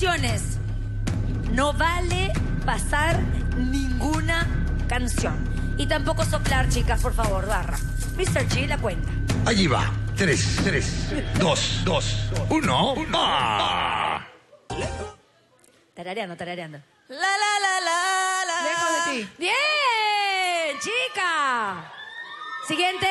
canciones. No vale pasar ninguna canción. Y tampoco soplar, chicas, por favor, barra. Mr. G, la cuenta. Allí va. 3, 2, 1, ¡va! Tarareando. La. Lejos de ti. ¡Bien, chica! Siguiente.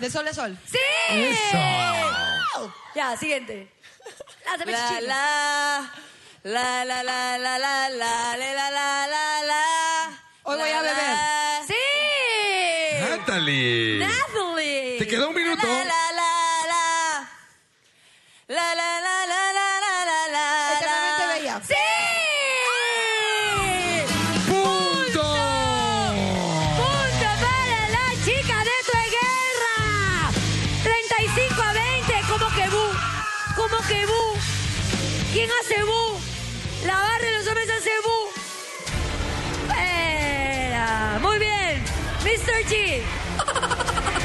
De sol a sol. ¡Sí! ¡Eso! Ya, siguiente. Hoy voy a beber. ¡Sí! Natalie. Te quedó un minuto. Eternamente bella. ¡Sí! ¡Punto para la chica de tu guerra! 35 a 20. Como que bu. ¿Quién hace bu? La barra de los hombres hace bu. Muy bien. Mr. G.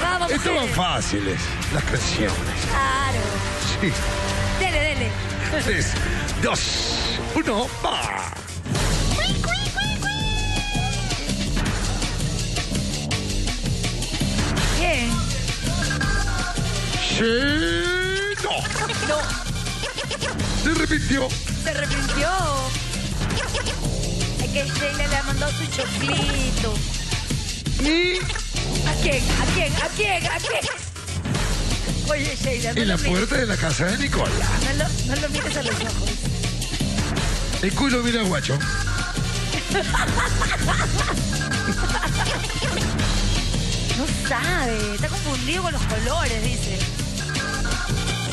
Vamos, estaban fáciles las canciones. Claro. Sí. Dele. 3, 2, 1, ¡va! Bien. Sí. No. Se arrepintió. Es que Sheyla le ha mandado su choclito. Y... ¿A quién? Oye, Sheyla, no. En la puerta de la casa de Nicola. No lo mires a los ojos. El culo mira guacho. No sabe, está confundido con los colores, dice.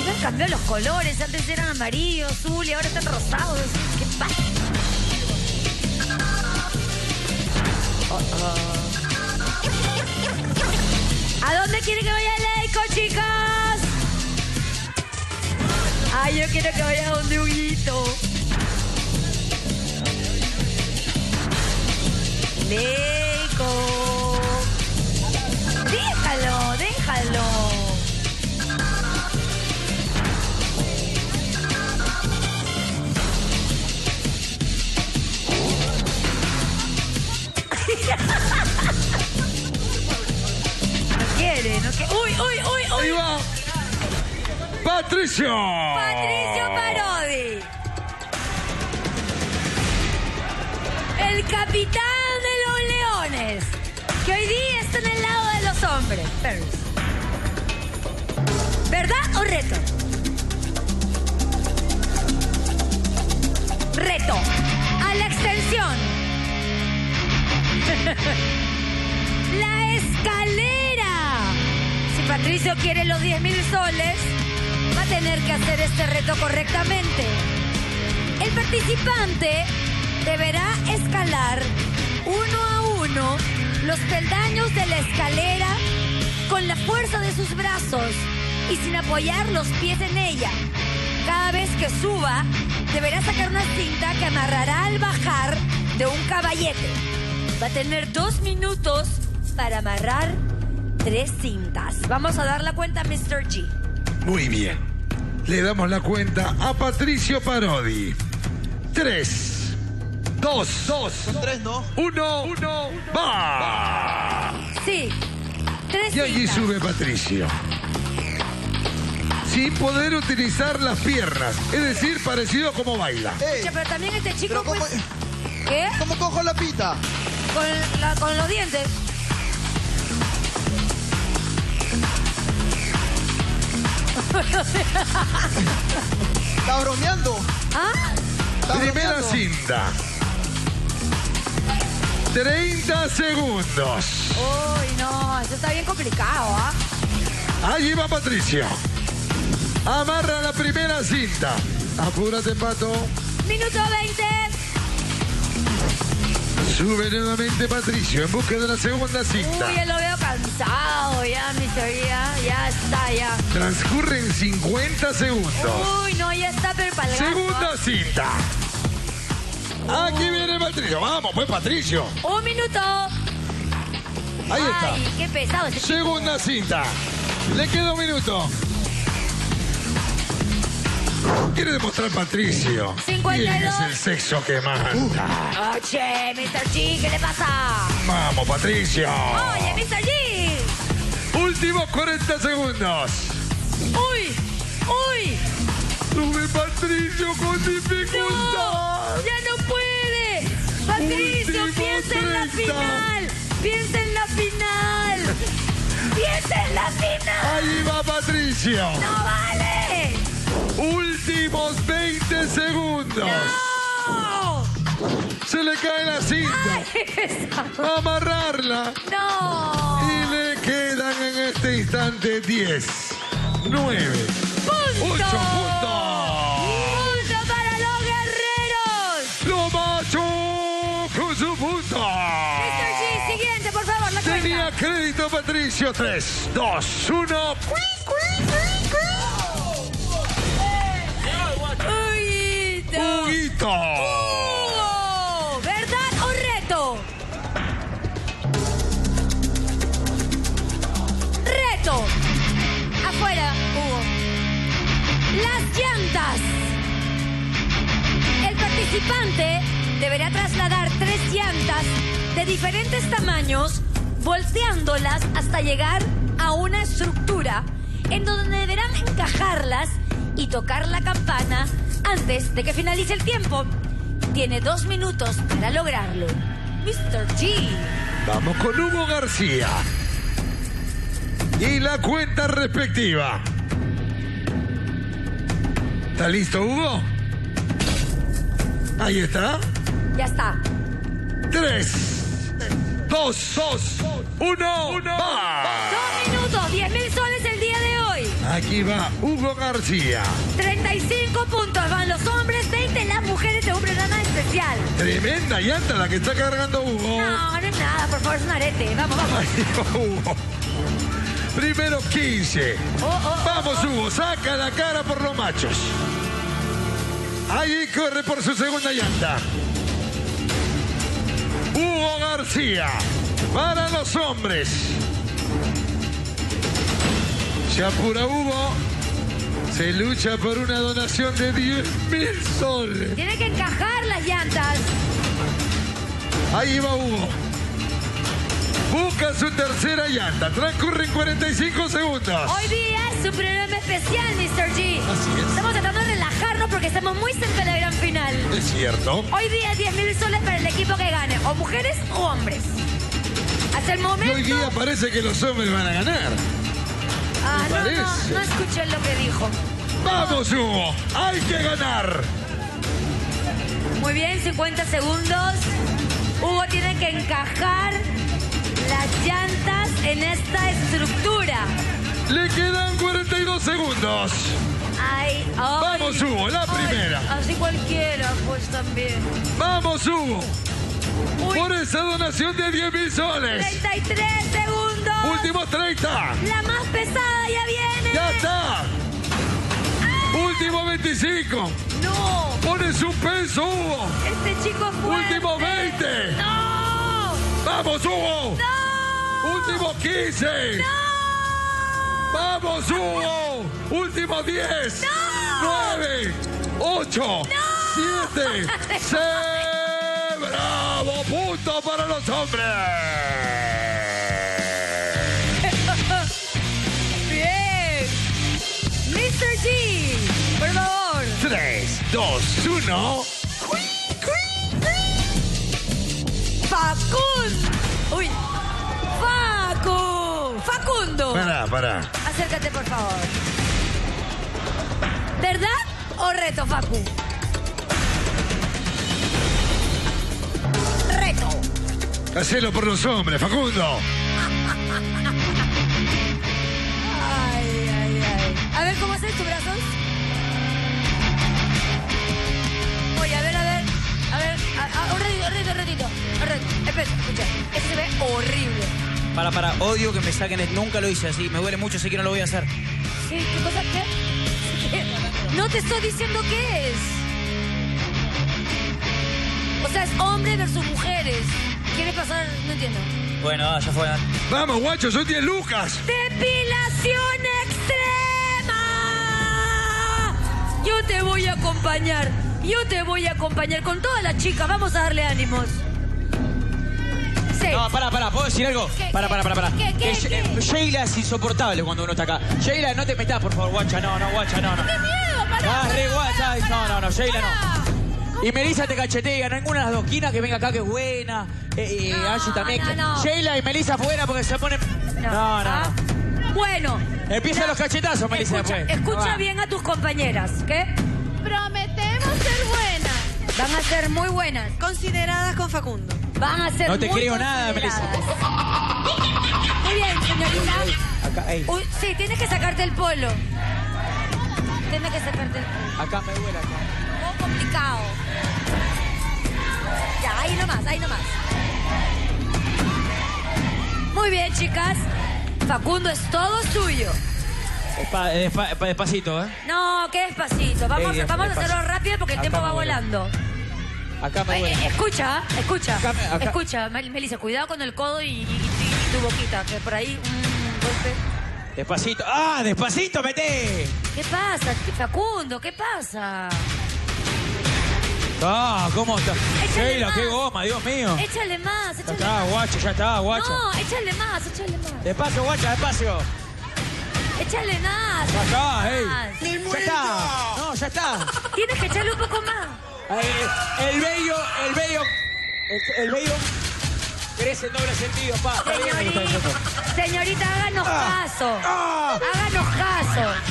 No han cambiado los colores, antes eran amarillos, azul y ahora están rosados. ¿Qué pasa? ¿A dónde quiere que vaya Leiko, chicas? Ay, yo quiero que vaya donde Huguito. Leiko. Déjalo. Uy. Ahí va. Patricio Parodi. El capitán de los leones. Que hoy día está en el lado de los hombres. ¿Verdad o reto? Reto. A la extensión. La escalera. Patricio quiere los 10,000 soles, va a tener que hacer este reto correctamente. El participante deberá escalar uno a uno los peldaños de la escalera con la fuerza de sus brazos y sin apoyar los pies en ella. Cada vez que suba, deberá sacar una cinta que amarrará al bajar de un caballete. Va a tener 2 minutos para amarrar 3 cintas. Vamos a dar la cuenta a Mr. G. Muy bien. Le damos la cuenta a Patricio Parodi. 3, 2. Son 3, ¿no? 1, ¡va! Sí. 3 cintas. Y allí sube Patricio. Sin poder utilizar las piernas. Es decir, parecido a cómo baila. Escucha, pero también este chico, pues... ¿Qué? ¿Cómo cojo la pita? Con los dientes. Está bromeando. ¿Ah? Primera cinta. 30 segundos. Uy, no, esto está bien complicado, ¿ah? Allí va Patricio. Amarra la primera cinta. Apúrate, Pato. Minuto 20. Sube nuevamente Patricio en busca de la segunda cinta. Uy, ya lo veo cansado ya, Mr. G. Ya está, ya. Transcurren 50 segundos. Uy, no, ya está perpalgando. Segunda cinta. Aquí viene Patricio. Vamos, pues, Patricio. Un minuto. Ahí está. Ay, qué pesado ese tipo. Segunda cinta. Le queda un minuto. Quiere demostrar Patricio. 52. ¿Quién es el sexo que manda? Oye, Mr. G, ¿qué le pasa? Vamos, Patricio. Oye, Mr. G. Últimos 40 segundos. Uy, uy. Sube Patricio con dificultad. No, ya no puede. Patricio, piensa en la final. Piensa en la final. Piensa en la final. Ahí va Patricio. No vale. Últimos 20 segundos. ¡No! Se le cae la cinta. Ay, amarrarla. ¡No! Y le quedan en este instante 10, 9, 8 puntos. ¡Punto para los guerreros! ¡Lo macho con su punto! Mr. G, siguiente, por favor, la cuenta. Tenía crédito, Patricio. 3, 2, 1. ¡Huguito! ¡Hugo! ¿Verdad o reto? ¡Reto! Afuera, Hugo. Las llantas. El participante deberá trasladar 3 llantas de diferentes tamaños, volteándolas hasta llegar a una estructura en donde deberán encajarlas y tocar la campana antes de que finalice el tiempo. Tiene 2 minutos para lograrlo. Mr. G. Vamos con Hugo García. Y la cuenta respectiva. ¿Está listo, Hugo? Ahí está. Ya está. 3, 2, 1, va. 2 minutos, 10.000 soles el día de hoy. Aquí va Hugo García. 35 puntos van los hombres, 20 las mujeres de un programa especial. Tremenda llanta la que está cargando Hugo. No, no es nada, por favor, es un arete. Vamos, vamos. Ay, Hugo. Primero 15. Vamos, Hugo, saca la cara por los machos. Ahí corre por su segunda llanta. Hugo García, para los hombres. Se apura Hugo. Se lucha por una donación de 10.000 soles. Tiene que encajar las llantas. Ahí va Hugo. Busca su tercera llanta. Transcurren 45 segundos. Hoy día es un programa especial, Mr. G. Así es. Estamos tratando de relajarnos porque estamos muy cerca de la gran final. Es cierto. Hoy día 10.000 soles para el equipo que gane. O mujeres o hombres. Hasta el momento... Hoy día parece que los hombres van a ganar. Ah, no, no escuché lo que dijo. ¡Vamos, Hugo! ¡Hay que ganar! Muy bien, 50 segundos. Hugo tiene que encajar las llantas en esta estructura. Le quedan 42 segundos. Ay, ay, ¡vamos, Hugo! ¡La primera! Ay, así cualquiera, pues, también. ¡Vamos, Hugo! Uy. Por esa donación de 10.000 soles. 33 segundos. Últimos 30. La más pesada ya viene. Ya está. ¡Ay! Último 25. No. Pones un peso, Hugo. Este chico fue. Último 20. No. Vamos, Hugo. No. Último 15. No. Vamos, Hugo. Último 10. No. 9. 8. No. 7. 6. ¡Bravo! ¡Punto para los hombres! ¡Bien! ¡Mr. G! ¡Por favor! 3, 2, 1... ¡Facundo! ¡Uy! ¡Facu! ¡Facundo! Pará. Acércate, por favor. ¿Verdad o reto, Facu? Hacelo por los hombres, Facundo. Ay, ay, ay. A ver cómo haces tus brazos. Oye, a ver, un ratito. Escucha, este se ve horrible. Para, odio que me saquen, nunca lo hice así, me duele mucho, sé que no lo voy a hacer. Sí, ¿qué cosa? ¿Qué? No te estoy diciendo qué es. O sea, es hombre versus mujeres. ¿Quieres pasar? No entiendo. Bueno, ya fue. Vamos, guacho, soy 10 lucas. ¡Depilación extrema! Yo te voy a acompañar. Yo te voy a acompañar con todas las chicas. Vamos a darle ánimos. Seis. No, para, ¿puedo decir algo? Para. ¿Qué? Sheyla es insoportable cuando uno está acá. Sheyla, no te metas, por favor, guacha. No. ¡Qué miedo! No, Sheyla no. Y Melissa te cachetea, no hay ninguna de las dos quinas que venga acá que es buena. Ayu también. No. Sheyla y Melissa buena porque se ponen... No. Bueno. Empiezan los cachetazos, Melissa. Escucha bien a tus compañeras, ¿qué? Prometemos ser buenas. Van a ser muy buenas. Consideradas con Facundo. Van a ser muy buenas. No te creo nada, Melissa. Muy bien, señorita. Acá. Sí, tienes que sacarte el polo. Acá me duele, acá. Complicado. Ya, ahí nomás. Muy bien, chicas. Facundo es todo suyo. Despacito, ¿eh? No, qué despacito. Vamos a hacerlo rápido porque el tiempo va volando. Acá me duele. Escucha. Escucha, Melissa, cuidado con el codo y tu boquita, que por ahí un golpe. Despacito. ¡Ah, despacito, meté! ¿Qué pasa, Facundo? ¿Qué pasa? Ah, ¿cómo está? Sheyla, qué goma, Dios mío. Échale más. Ya está, guacho. No, échale más. Despacio, guacha. Échale más. Ya está. Ya está. Tienes que echarle un poco más. El vello crece en doble sentido, pa. Señorita, háganos caso.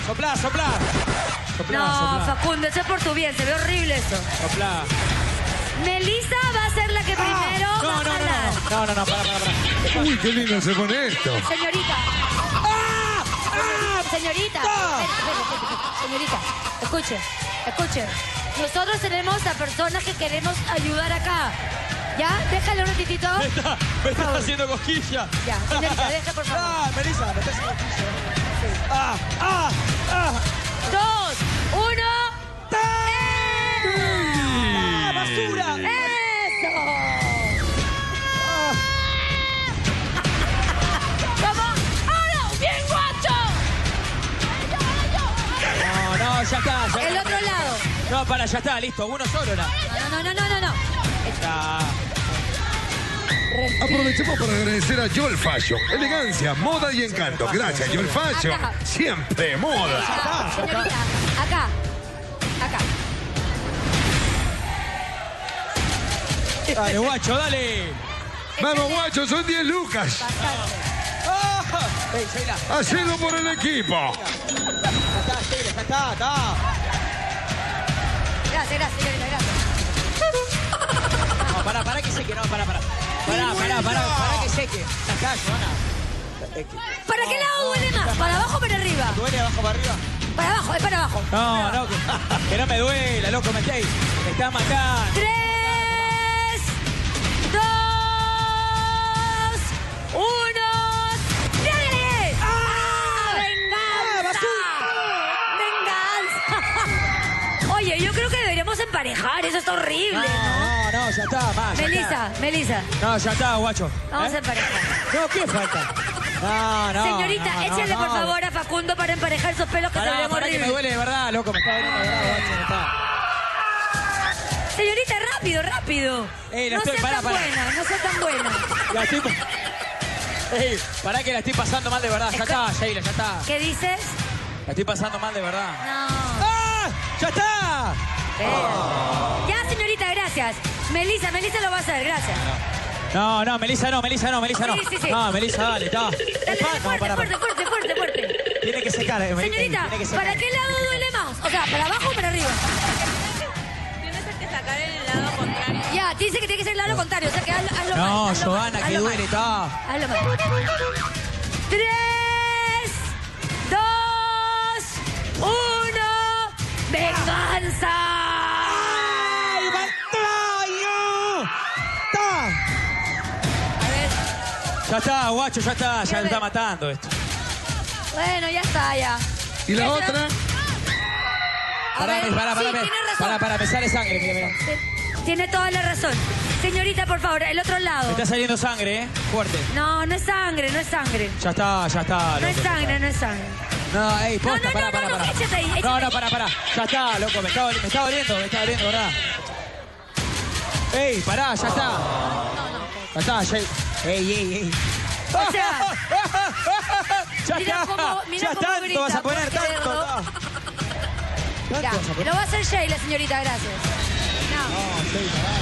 Soplá. Facundo, eso es por tu bien, se ve horrible eso. Soplá. Melissa va a ser la que primero va a jalar. No, para. Uy, qué lindo se pone esto. Señorita. Señorita. Señorita, escuche. Nosotros tenemos a personas que queremos ayudar acá. ¿Ya? Déjale un ratitito. Me está haciendo cosquilla. Ya, señorita, deja, por favor. Melissa, me está haciendo cosquilla. Sí. 2, 1. ¡Ah, basura! ¡Eso! ¿Cómo? ¡Ah, no! ¡Bien, guacho! No, ya está. El otro lado. No, para, ya está, listo. Uno solo, ¿no? No. Está. Aprovechemos para agradecer a Joel Fashion, elegancia, moda y encanto. Gracias, Joel Fashion. Acá. Siempre moda. Acá. Dale, guacho, dale. Vamos, guacho, son 10 lucas. Hacelo por el equipo. Ya está. Gracias. No, para que se quede, no, para. Para que seque. Acá, Joana. ¿Para qué lado duele más? ¿Para abajo o para arriba? ¿Duele abajo para arriba? Para abajo, es para abajo. No, que no me duela, loco, me está matando. 3, 2, 1. ¡Dale! ¡Venganza! ¡Venganza! Oye, yo creo que deberíamos emparejar, eso está horrible, ¿no? No, ya está, más. Melissa. No, ya está, guacho. Vamos a emparejar. No, ¿qué falta? No. Señorita, échale por favor a Facundo para emparejar esos pelos que se ven horribles. Que me duele de verdad, loco. Me está doliendo de verdad, guacho. Señorita, rápido. No seas tan buena. Pará que la estoy pasando mal de verdad. Ya está, Sheyla, ya está. ¿Qué dices? La estoy pasando mal de verdad. No. ¡Ah! ¡Ya está! Ya, señorita, gracias. Melissa lo va a hacer, gracias. No, Melissa no. Sí. No, Melissa, dale, está. Fuerte. Tiene que secar, Melissa. Señorita, ¿para qué lado duele más? O sea, ¿para abajo o para arriba? Tienes que sacar el lado contrario. Ya, te dice que tiene que ser el lado contrario, o sea que hazlo mal. No, Joana, que duele, está. Hazlo mal. 3, 2, ¡Venganza! Ya está, guacho, ya está, ya me está matando esto. Bueno, ya está, ya. ¿Y la otra? Pará, me sale sangre. Tiene toda la razón. Señorita, por favor, el otro lado. Me está saliendo sangre, ¿eh? Fuerte. No, no es sangre, no es sangre. Ya está, ya está. No es sangre, no es sangre. No, ey, posta, pará. Échate ahí, échate. No, pará. Ya está, loco, me está doliendo, ¿verdad? Ey, pará, ya está. Ya está, ya... ¡Ey! O sea, ya mirá está, cómo, ya cómo tanto grita, vas a poner, tanto. Mirá, lo va a hacer Sheyla, señorita, gracias. No, Sheyla.